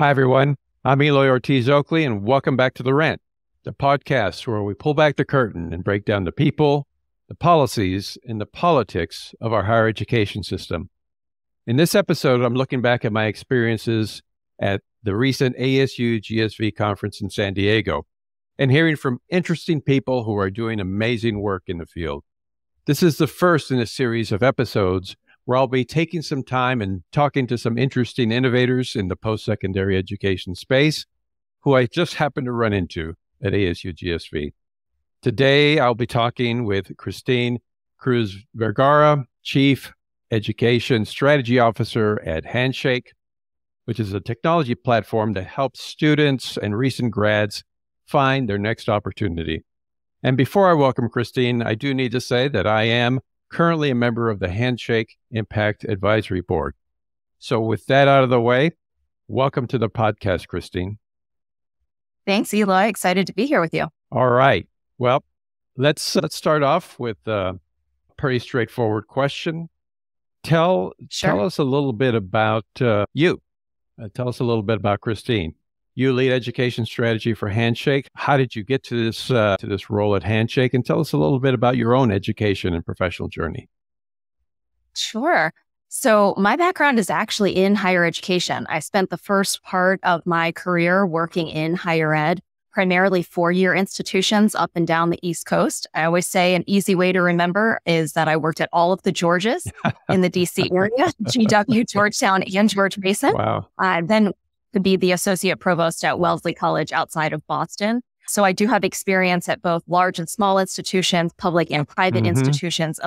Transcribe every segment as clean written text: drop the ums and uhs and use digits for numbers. Hi, everyone. I'm Eloy Ortiz Oakley, and welcome back to The Rant, the podcast where we pull back the curtain and break down the people, the policies, and the politics of our higher education system. In this episode, I'm looking back at my experiences at the recent ASU GSV conference in San Diego and hearing from interesting people who are doing amazing work in the field. This is the first in a series of episodes where I'll be taking some time and talking to some interesting innovators in the post-secondary education space who I just happened to run into at ASU GSV. Today, I'll be talking with Christine Cruz-Vergara, Chief Education Strategy Officer at Handshake, which is a technology platform that helps students and recent grads find their next opportunity. And before I welcome Christine, I do need to say that I am currently a member of the Handshake Impact Advisory Board. So with that out of the way, welcome to the podcast, Christine. Thanks, Eloy. Excited to be here with you. All right. Well, let's start off with a pretty straightforward question. Tell us a little bit about you. Tell us a little bit about Christine. You lead education strategy for Handshake. How did you get to this role at Handshake? And tell us a little bit about your own education and professional journey. Sure. So my background is actually in higher education. I spent the first part of my career working in higher ed, primarily four-year institutions up and down the East Coast. I always say an easy way to remember is that I worked at all of the Georges in the DC area, GW, Georgetown, and George Mason. Wow. Then to be the associate provost at Wellesley College outside of Boston. So I do have experience at both large and small institutions, public and private institutions,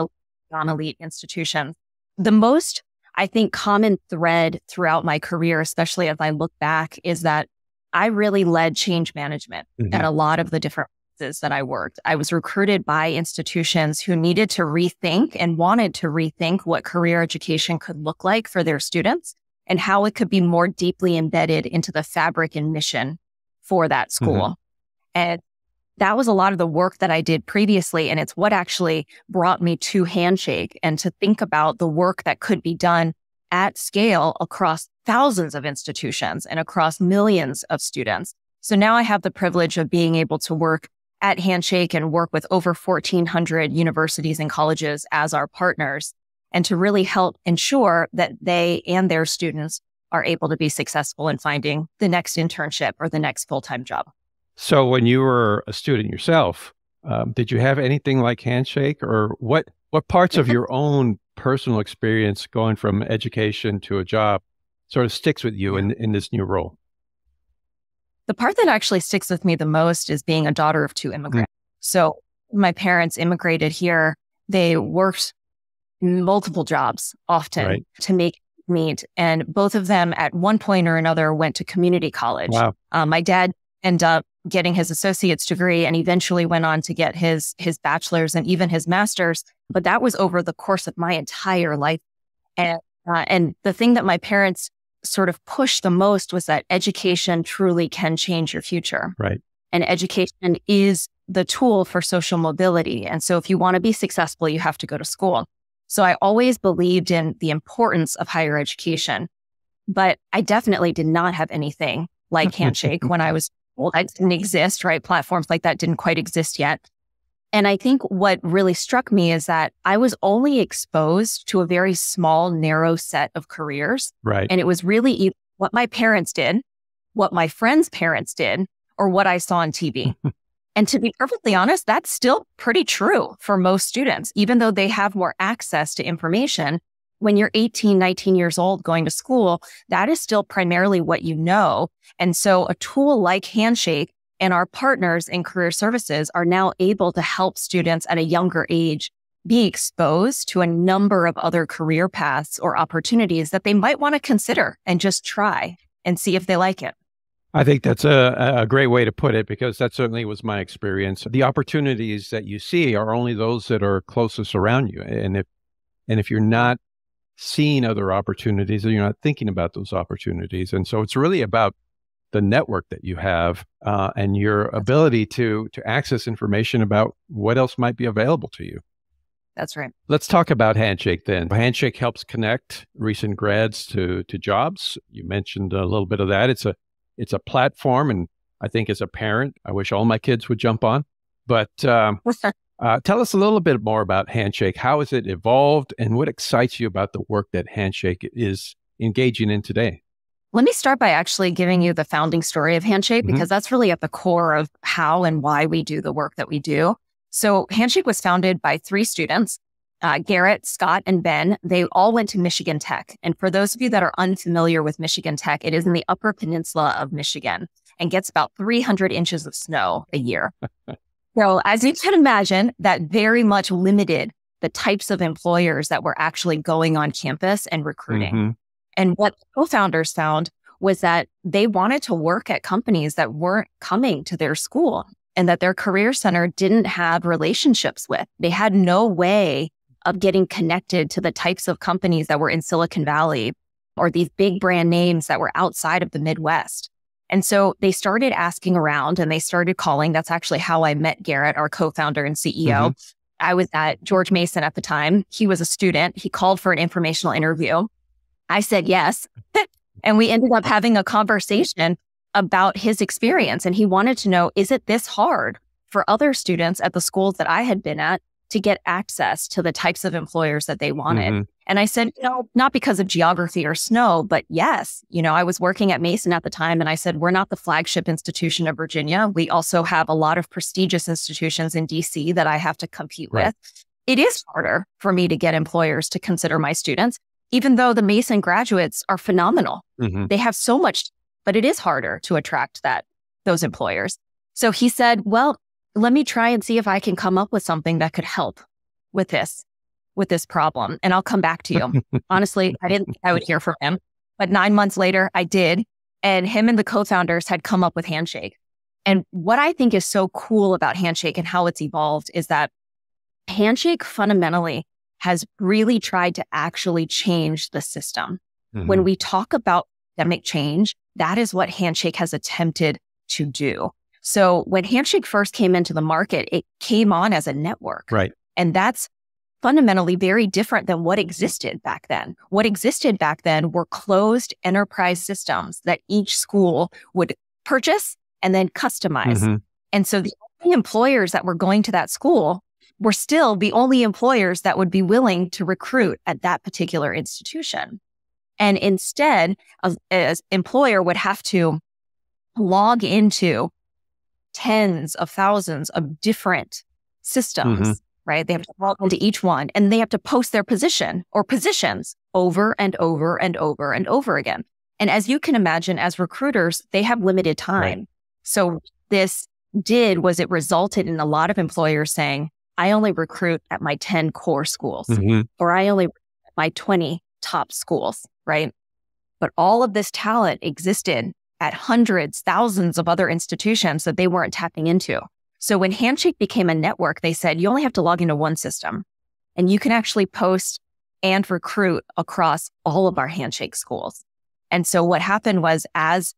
non-elite institutions. The most, I think, common thread throughout my career, especially as I look back, is that I really led change management at a lot of the different places that I worked. I was recruited by institutions who needed to rethink and wanted to rethink what career education could look like for their students and how it could be more deeply embedded into the fabric and mission for that school. And that was a lot of the work that I did previously, and it's what actually brought me to Handshake and to think about the work that could be done at scale across thousands of institutions and across millions of students. So now I have the privilege of being able to work at Handshake and work with over 1,400 universities and colleges as our partners, and to really help ensure that they and their students are able to be successful in finding the next internship or the next full-time job. So when you were a student yourself, did you have anything like Handshake, or what parts of your own personal experience going from education to a job sort of sticks with you in this new role? The part that actually sticks with me the most is being a daughter of two immigrants. So my parents immigrated here. They worked multiple jobs often to make meet. And both of them at one point or another went to community college. Wow. My dad ended up getting his associate's degree and eventually went on to get his bachelor's and even his master's. But that was over the course of my entire life. And the thing that my parents sort of pushed the most was that education truly can change your future. Right. And education is the tool for social mobility. And so if you want to be successful, you have to go to school. So I always believed in the importance of higher education, but I definitely did not have anything like Handshake when I was old. That didn't exist, right? Platforms like that didn't quite exist yet. And I think what really struck me is that I was only exposed to a very small, narrow set of careers. Right. And it was really what my parents did, what my friends' parents did, or what I saw on TV. And to be perfectly honest, that's still pretty true for most students, even though they have more access to information. When you're 18, 19 years old going to school, that is still primarily what you know. And so a tool like Handshake and our partners in career services are now able to help students at a younger age be exposed to a number of other career paths or opportunities that they might want to consider and just try and see if they like it. I think that's a great way to put it, because that certainly was my experience. The opportunities that you see are only those that are closest around you. And if you're not seeing other opportunities, or you're not thinking about those opportunities. And so it's really about the network that you have and your ability to access information about what else might be available to you. That's right. Let's talk about Handshake then. Handshake helps connect recent grads to jobs. You mentioned a little bit of that. It's a platform, and I think as a parent, I wish all my kids would jump on. But tell us a little bit more about Handshake. How has it evolved, and what excites you about the work that Handshake is engaging in today? Let me start by actually giving you the founding story of Handshake, because that's really at the core of how and why we do the work that we do. So Handshake was founded by three students, Garrett, Scott, and Ben. They all went to Michigan Tech. And for those of you that are unfamiliar with Michigan Tech, it is in the Upper Peninsula of Michigan and gets about 300 inches of snow a year. So as you can imagine, that very much limited the types of employers that were actually going on campus and recruiting. And what co-founders found was that they wanted to work at companies that weren't coming to their school and that their career center didn't have relationships with. They had no way of getting connected to the types of companies that were in Silicon Valley or these big brand names that were outside of the Midwest. And so they started asking around and they started calling. That's actually how I met Garrett, our co-founder and CEO. I was at George Mason at the time. He was a student. He called for an informational interview. I said yes, and we ended up having a conversation about his experience. And he wanted to know, is it this hard for other students at the schools that I had been at to get access to the types of employers that they wanted? And I said, no, not because of geography or snow, but yes. You know, I was working at Mason at the time, and I said, we're not the flagship institution of Virginia. We also have a lot of prestigious institutions in DC that I have to compete with. It is harder for me to get employers to consider my students, even though the Mason graduates are phenomenal. They have so much, but it is harder to attract those employers. So he said, well, let me try and see if I can come up with something that could help with this problem. And I'll come back to you. Honestly, I didn't think I would hear from him. But 9 months later, I did. And him and the co-founders had come up with Handshake. And what I think is so cool about Handshake and how it's evolved is that Handshake fundamentally has really tried to actually change the system. When we talk about systemic change, that is what Handshake has attempted to do. So when Handshake first came into the market, it came on as a network. And that's fundamentally very different than what existed back then. What existed back then were closed enterprise systems that each school would purchase and then customize. And so the only employers that were going to that school were still the only employers that would be willing to recruit at that particular institution. And instead, an employer would have to log into tens of thousands of different systems, right? They have to log into each one, and they have to post their position or positions over and over and over and over again. And as you can imagine, as recruiters, they have limited time. So this did was it resulted in a lot of employers saying, I only recruit at my 10 core schools, or I only recruit at my 20 top schools, right? But all of this talent existed at hundreds, thousands of other institutions that they weren't tapping into. So when Handshake became a network, they said, you only have to log into one system, and you can actually post and recruit across all of our Handshake schools. And so what happened was, as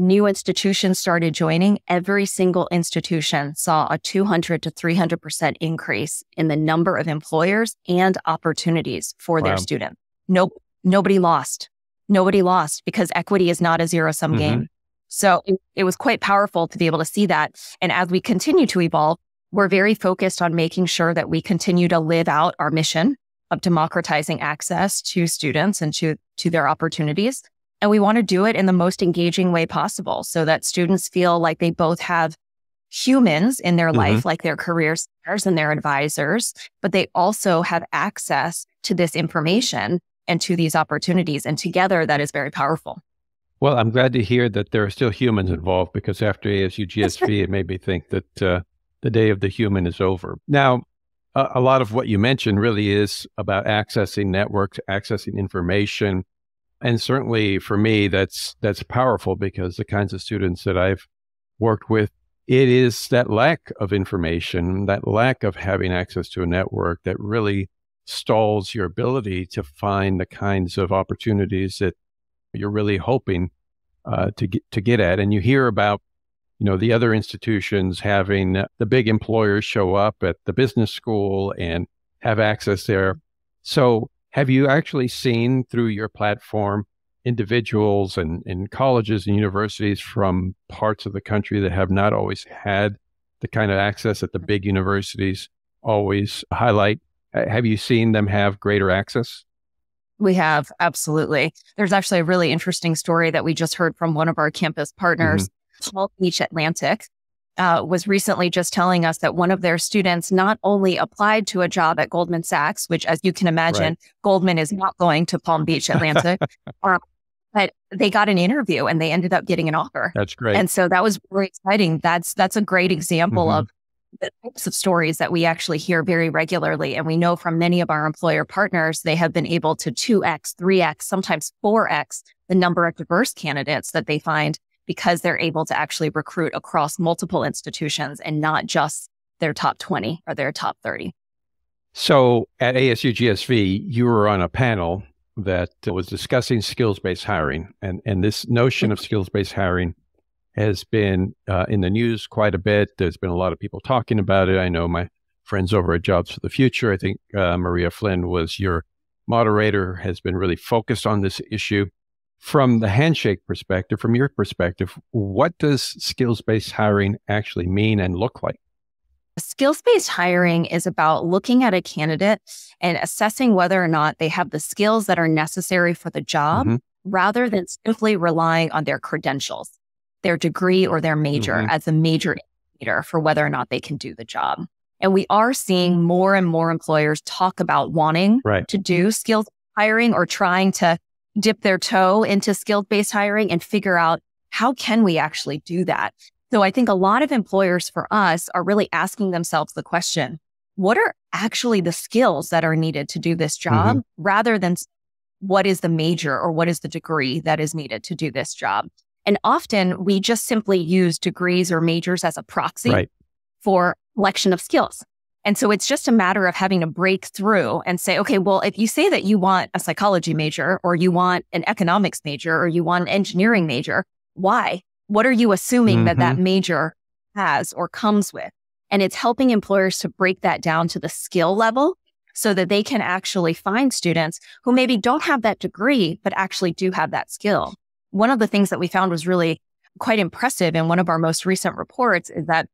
new institutions started joining, every single institution saw a 200 to 300% increase in the number of employers and opportunities for their students. Nobody lost. Nobody lost, because equity is not a zero-sum game. So it was quite powerful to be able to see that. And as we continue to evolve, we're very focused on making sure that we continue to live out our mission of democratizing access to students and to their opportunities. And we want to do it in the most engaging way possible so that students feel like they both have humans in their life, like their career centers and their advisors, but they also have access to this information and to these opportunities. And together, that is very powerful. Well, I'm glad to hear that there are still humans involved, because after ASU GSV, it made me think that the day of the human is over. Now, a lot of what you mentioned really is about accessing networks, accessing information. And certainly for me, that's powerful, because the kinds of students that I've worked with, it is that lack of information, that lack of having access to a network that really stalls your ability to find the kinds of opportunities that you're really hoping to get at. And you hear about, you know, the other institutions having the big employers show up at the business school and have access there. So have you actually seen through your platform individuals and colleges and universities from parts of the country that have not always had the kind of access that the big universities always highlight? Have you seen them have greater access? We have, absolutely. There's actually a really interesting story that we just heard from one of our campus partners, Palm Beach Atlantic, was recently just telling us that one of their students not only applied to a job at Goldman Sachs, which, as you can imagine, Goldman is not going to Palm Beach Atlantic, but they got an interview and they ended up getting an offer. That's great. And so that was very exciting. That's a great example of the types of stories that we actually hear very regularly. And we know from many of our employer partners, they have been able to 2x, 3x, sometimes 4x the number of diverse candidates that they find because they're able to actually recruit across multiple institutions and not just their top 20 or their top 30. So at ASU GSV, you were on a panel that was discussing skills-based hiring. And this notion of skills-based hiring has been in the news quite a bit. There's been a lot of people talking about it. I know my friends over at Jobs for the Future, I think Maria Flynn was your moderator, has been really focused on this issue. From the Handshake perspective, from your perspective, what does skills-based hiring actually mean and look like? Skills-based hiring is about looking at a candidate and assessing whether or not they have the skills that are necessary for the job, rather than simply relying on their credentials, their degree or their major as a major indicator for whether or not they can do the job. And we are seeing more and more employers talk about wanting to do skills hiring or trying to dip their toe into skills-based hiring and figure out how can we actually do that. So I think a lot of employers for us are really asking themselves the question, what are actually the skills that are needed to do this job rather than what is the major or what is the degree that is needed to do this job? And often we just simply use degrees or majors as a proxy for selection of skills. And so it's just a matter of having to break through and say, okay, well, if you say that you want a psychology major or you want an economics major or you want an engineering major, why? What are you assuming that that major has or comes with? And it's helping employers to break that down to the skill level so that they can actually find students who maybe don't have that degree, but actually do have that skill. One of the things that we found was really quite impressive in one of our most recent reports is that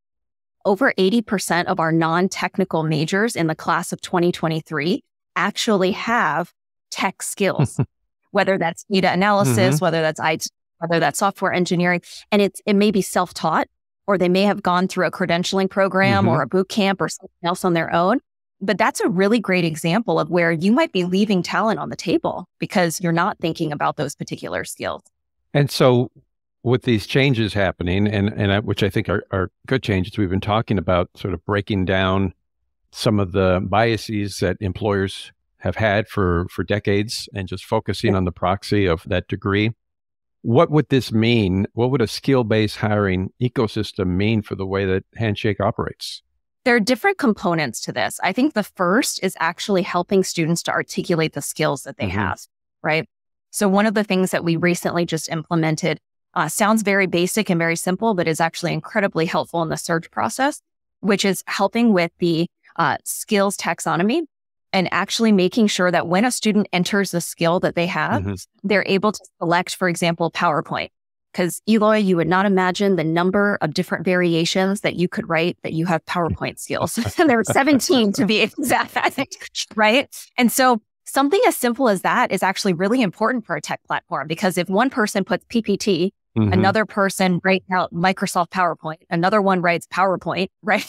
over 80% of our non-technical majors in the class of 2023 actually have tech skills, whether that's data analysis, whether that's IT, whether that's software engineering, and it may be self-taught, or they may have gone through a credentialing program or a boot camp or something else on their own. But that's a really great example of where you might be leaving talent on the table because you're not thinking about those particular skills. And so with these changes happening, which I think are good changes, we've been talking about sort of breaking down some of the biases that employers have had for decades and just focusing on the proxy of that degree. What would this mean? What would a skill-based hiring ecosystem mean for the way that Handshake operates? There are different components to this. I think the first is actually helping students to articulate the skills that they have, right? So one of the things that we recently just implemented sounds very basic and very simple, but is actually incredibly helpful in the search process, which is helping with the skills taxonomy and actually making sure that when a student enters the skill that they have, they're able to select, for example, PowerPoint. Because Eloy, you would not imagine the number of different variations that you could write that you have PowerPoint skills. There were 17 to be exact, right? And so something as simple as that is actually really important for a tech platform, because if one person puts PPT, another person writes out Microsoft PowerPoint, another one writes PowerPoint, right?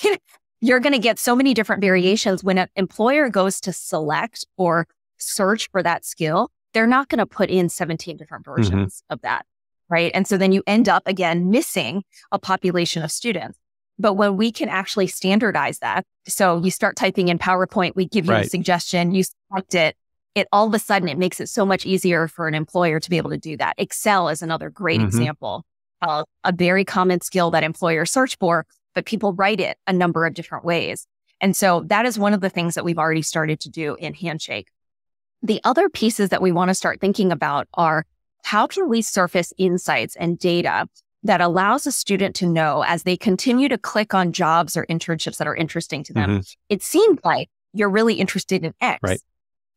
You're going to get so many different variations. When an employer goes to select or search for that skill, they're not going to put in 17 different versions of that, right? And so then you end up, again, missing a population of students. But when we can actually standardize that, so you start typing in PowerPoint, we give you a suggestion, you select it, all of a sudden, it makes it so much easier for an employer to be able to do that. Excel is another great example of a very common skill that employers search for, but people write it a number of different ways. And so that is one of the things that we've already started to do in Handshake. The other pieces that we want to start thinking about are how can we surface insights and data that allows a student to know as they continue to click on jobs or internships that are interesting to them. It seemed like you're really interested in X. Right.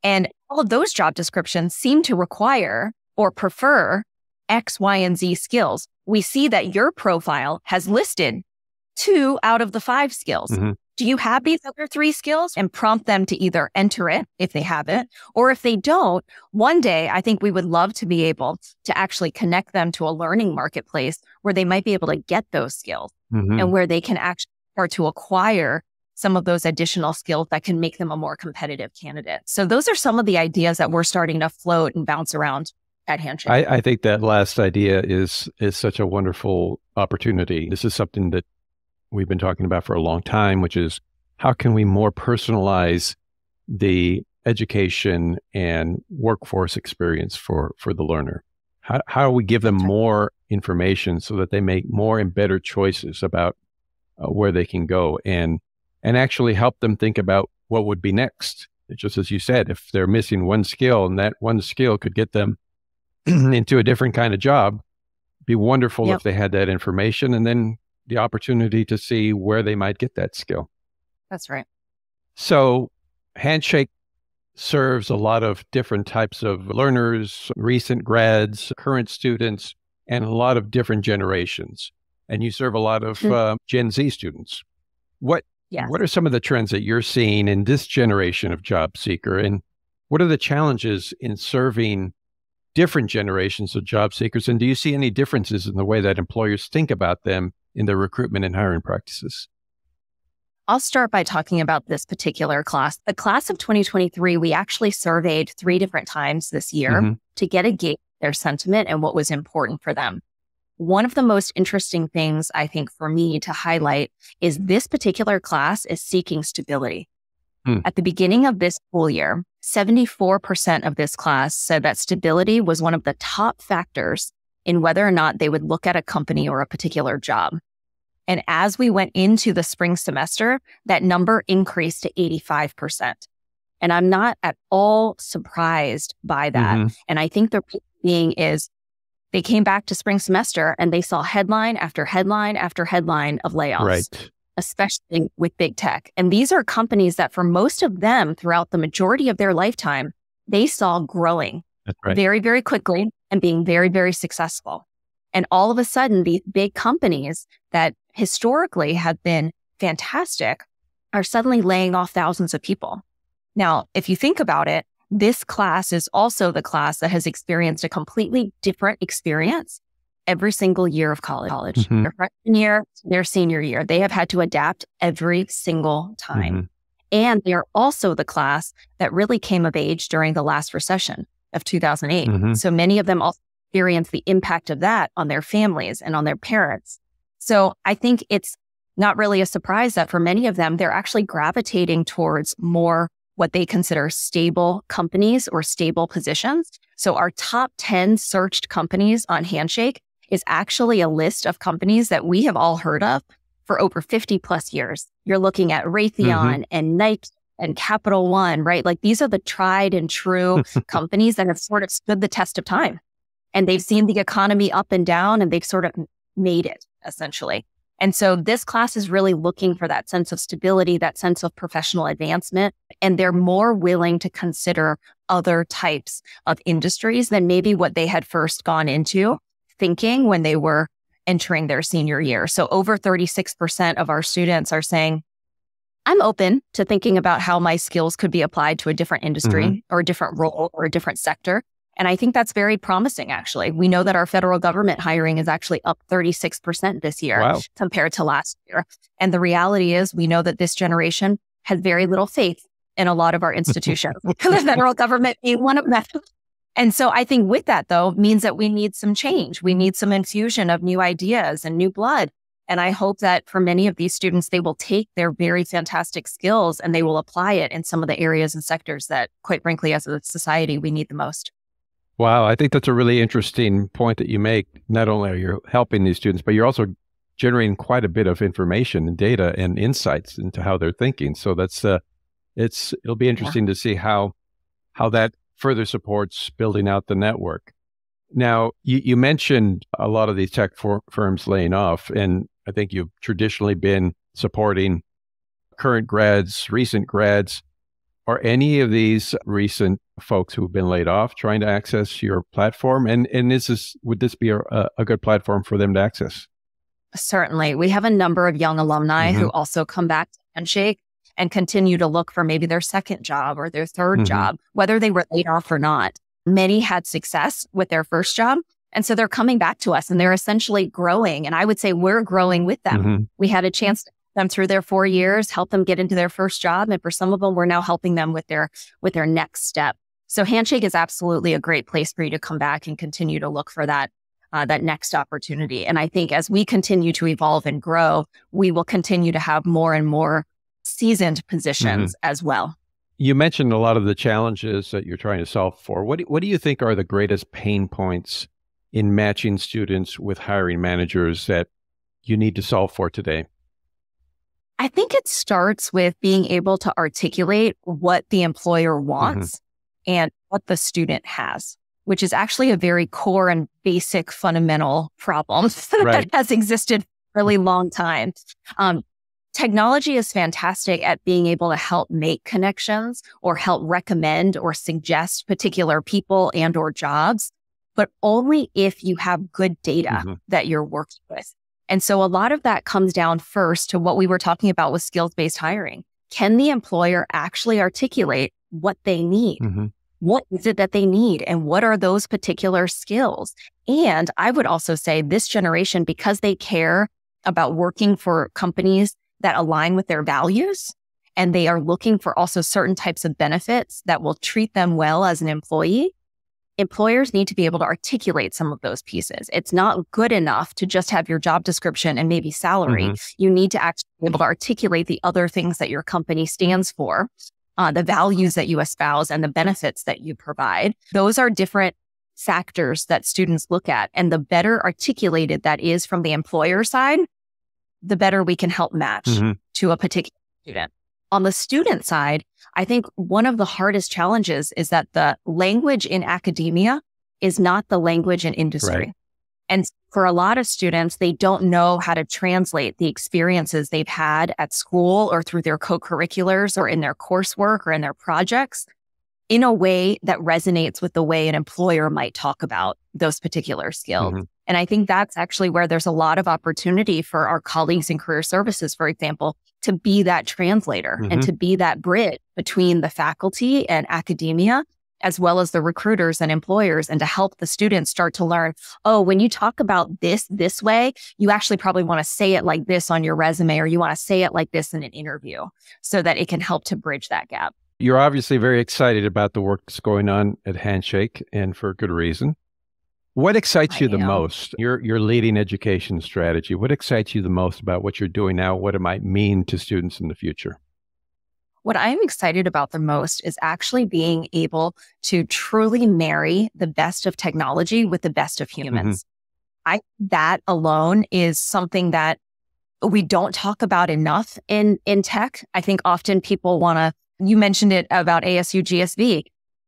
And all of those job descriptions seem to require or prefer X, Y, and Z skills. We see that your profile has listed 2 out of the 5 skills. Mm-hmm. Do you have these other 3 skills? And prompt them to either enter it if they have it, or if they don't, one day I think we would love to be able to actually connect them to a learning marketplace where they might be able to get those skills mm-hmm. and where they can actually start to acquire some of those additional skills that can make them a more competitive candidate. So those are some of the ideas that we're starting to float and bounce around at Handshake. I think that last idea is such a wonderful opportunity. This is something that we've been talking about for a long time, which is how can we more personalize the education and workforce experience for the learner? How do we give them more information so that they make more and better choices about where they can go and actually help them think about what would be next? It's just as you said, if they're missing one skill and that one skill could get them into a different kind of job, it'd be wonderful yep. if they had that information and then the opportunity to see where they might get that skill. That's right. So Handshake serves a lot of different types of learners, recent grads, current students, and a lot of different generations. And you serve a lot of Gen Z students. What are some of the trends that you're seeing in this generation of job seeker? And what are the challenges in serving different generations of job seekers? And do you see any differences in the way that employers think about them in their recruitment and hiring practices? I'll start by talking about this particular class. The class of 2023, we actually surveyed 3 different times this year mm-hmm. to get a gauge of their sentiment and what was important for them. One of the most interesting things I think for me to highlight is this particular class is seeking stability. Mm. At the beginning of this school year, 74% of this class said that stability was one of the top factors in whether or not they would look at a company or a particular job. And as we went into the spring semester, that number increased to 85%. And I'm not at all surprised by that. Mm-hmm. And I think the reason being is they came back to spring semester and they saw headline after headline after headline of layoffs. Right. Especially with big tech. And these are companies that for most of them throughout the majority of their lifetime, they saw growing right. very, very quickly and being very, very successful. And all of a sudden, these big companies that historically had been fantastic are suddenly laying off thousands of people. Now, if you think about it, this class is also the class that has experienced a completely different experience every single year of college, mm-hmm. their freshman year, their senior year. They have had to adapt every single time. Mm-hmm. And they are also the class that really came of age during the last recession of 2008. Mm-hmm. So many of them also experienced the impact of that on their families and on their parents. So I think it's not really a surprise that for many of them, they're actually gravitating towards more what they consider stable companies or stable positions. So our top 10 searched companies on Handshake is actually a list of companies that we have all heard of for over 50 plus years. You're looking at Raytheon mm-hmm. and Nike and Capital One, right? Like these are the tried and true companies that have sort of stood the test of time. And they've seen the economy up and down and they've sort of made it essentially. And so this class is really looking for that sense of stability, that sense of professional advancement, and they're more willing to consider other types of industries than maybe what they had first gone into thinking when they were entering their senior year. So over 36% of our students are saying, I'm open to thinking about how my skills could be applied to a different industry mm-hmm. or a different role or a different sector. And I think that's very promising, actually. We know that our federal government hiring is actually up 36% this year wow. compared to last year. And the reality is we know that this generation has very little faith in a lot of our institutions, the federal government being one of them. And so I think with that, though, means that we need some change. We need some infusion of new ideas and new blood. And I hope that for many of these students, they will take their very fantastic skills and they will apply it in some of the areas and sectors that, quite frankly, as a society, we need the most. Wow. I think that's a really interesting point that you make. Not only are you helping these students, but you're also generating quite a bit of information and data and insights into how they're thinking. So that's it'll be interesting to see how that further supports building out the network. Now, you mentioned a lot of these tech firms laying off, and I think you've traditionally been supporting current grads, recent grads. Are any of these recent folks who've been laid off trying to access your platform? And would this be a good platform for them to access? Certainly. We have a number of young alumni who also come back to Handshake and continue to look for maybe their second job or their third job, whether they were laid off or not. Many had success with their first job. And so they're coming back to us and they're essentially growing. And I would say we're growing with them. We had a chance to help them through their 4 years, help them get into their first job. And for some of them, we're now helping them with their next step. So Handshake is absolutely a great place for you to come back and continue to look for that, that next opportunity. And I think as we continue to evolve and grow, we will continue to have more and more seasoned positions as well. You mentioned a lot of the challenges that you're trying to solve for. What do you think are the greatest pain points in matching students with hiring managers that you need to solve for today? I think it starts with being able to articulate what the employer wants and what the student has, which is actually a very core and basic fundamental problem that has existed for a really long time. Technology is fantastic at being able to help make connections or help recommend or suggest particular people and or jobs, but only if you have good data that you're working with. And so a lot of that comes down first to what we were talking about with skills-based hiring. Can the employer actually articulate what they need? What is it that they need? And what are those particular skills? And I would also say this generation, because they care about working for companies that align with their values, and they are looking for also certain types of benefits that will treat them well as an employee, employers need to be able to articulate some of those pieces. It's not good enough to just have your job description and maybe salary. You need to actually be able to articulate the other things that your company stands for, the values that you espouse and the benefits that you provide. Those are different factors that students look at. And the better articulated that is from the employer side, the better we can help match to a particular student. On the student side, I think one of the hardest challenges is that the language in academia is not the language in industry. And for a lot of students, they don't know how to translate the experiences they've had at school or through their co-curriculars or in their coursework or in their projects in a way that resonates with the way an employer might talk about those particular skills. And I think that's actually where there's a lot of opportunity for our colleagues in career services, for example, to be that translator and to be that bridge between the faculty and academia, as well as the recruiters and employers, and to help the students start to learn, oh, when you talk about this way, you actually probably want to say it like this on your resume, or you want to say it like this in an interview, so that it can help to bridge that gap. You're obviously very excited about the work that's going on at Handshake, and for good reason. What excites you the most? Your leading education strategy. What excites you the most about what you're doing now? What it might mean to students in the future? What I'm excited about the most is actually being able to truly marry the best of technology with the best of humans. That alone is something that we don't talk about enough in tech. I think often people want to, you mentioned it about ASU GSV.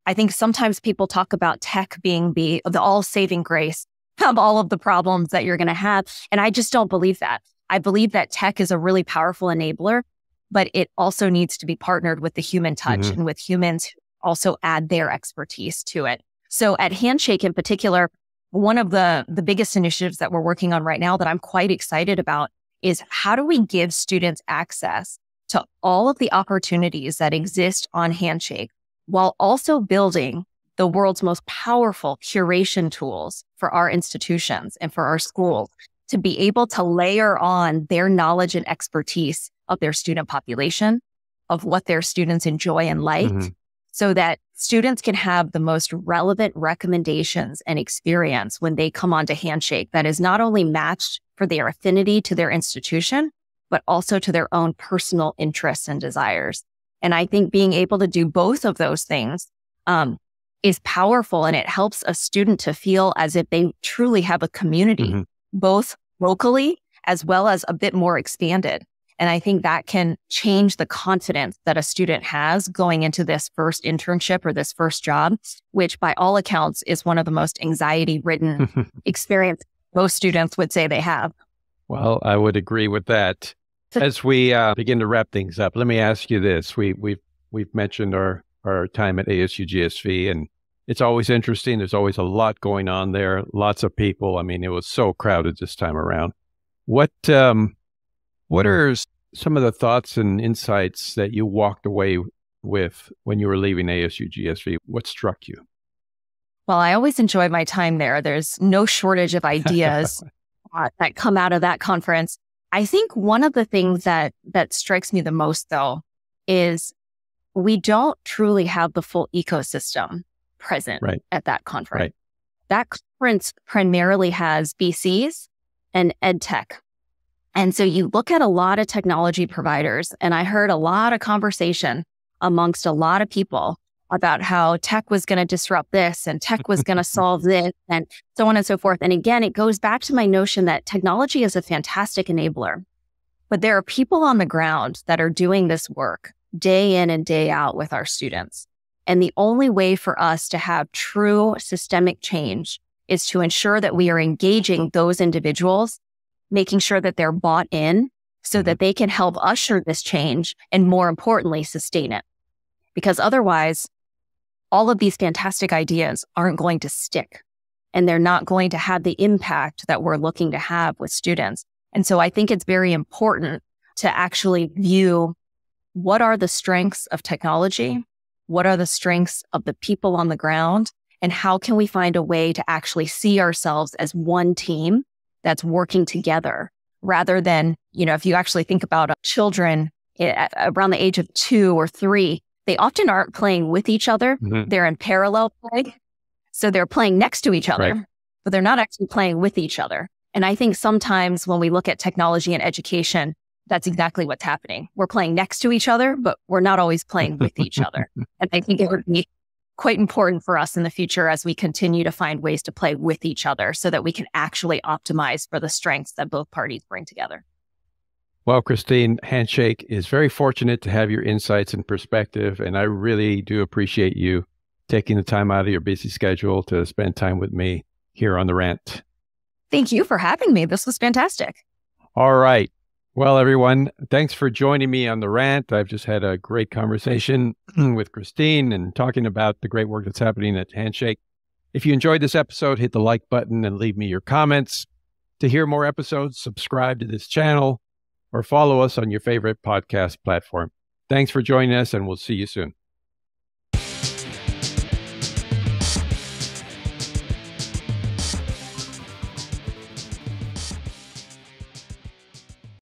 I think sometimes people talk about tech being the all-saving grace of all of the problems that you're going to have. And I just don't believe that. I believe that tech is a really powerful enabler, but it also needs to be partnered with the human touch and with humans who also add their expertise to it. So at Handshake in particular, one of the biggest initiatives that we're working on right now that I'm quite excited about is how do we give students access to all of the opportunities that exist on Handshake, while also building the world's most powerful curation tools for our institutions and for our schools to be able to layer on their knowledge and expertise of their student population, of what their students enjoy and like, so that students can have the most relevant recommendations and experience when they come onto Handshake that is not only matched for their affinity to their institution, but also to their own personal interests and desires. And I think being able to do both of those things is powerful, and it helps a student to feel as if they truly have a community, both locally as well as a bit more expanded. And I think that can change the confidence that a student has going into this first internship or this first job, which by all accounts is one of the most anxiety-ridden experiences most students would say they have. Well, I would agree with that. As we begin to wrap things up, let me ask you this. We've We've mentioned our time at ASU GSV, and it's always interesting. There's always a lot going on there. Lots of people. I mean, it was so crowded this time around. What are some of the thoughts and insights that you walked away with when you were leaving ASU GSV? What struck you? Well, I always enjoy my time there. There's no shortage of ideas that come out of that conference. I think one of the things that strikes me the most, though, is we don't truly have the full ecosystem present at that conference. Right. That conference primarily has VCs and ed tech. And so you look at a lot of technology providers, and I heard a lot of conversation amongst a lot of people about how tech was going to disrupt this and tech was going to solve this and so on and so forth. And again, it goes back to my notion that technology is a fantastic enabler, but there are people on the ground that are doing this work day in and day out with our students. And the only way for us to have true systemic change is to ensure that we are engaging those individuals, making sure that they're bought in so that they can help usher this change and, more importantly, sustain it. Because otherwise, all of these fantastic ideas aren't going to stick, and they're not going to have the impact that we're looking to have with students. And so I think it's very important to actually view what are the strengths of technology, what are the strengths of the people on the ground, and how can we find a way to actually see ourselves as one team that's working together rather than, you know, if you actually think about children around the age of 2 or 3, they often aren't playing with each other. Mm-hmm. They're in parallel play. So they're playing next to each other, but they're not actually playing with each other. And I think sometimes when we look at technology and education, that's exactly what's happening. We're playing next to each other, but we're not always playing with each other. And I think it would be quite important for us in the future as we continue to find ways to play with each other so that we can actually optimize for the strengths that both parties bring together. Well, Christine, Handshake is very fortunate to have your insights and perspective, and I really do appreciate you taking the time out of your busy schedule to spend time with me here on The Rant. Thank you for having me. This was fantastic. All right. Well, everyone, thanks for joining me on The Rant. I've just had a great conversation with Christine and talking about the great work that's happening at Handshake. If you enjoyed this episode, hit the like button and leave me your comments. To hear more episodes, subscribe to this channel or follow us on your favorite podcast platform. Thanks for joining us, and we'll see you soon.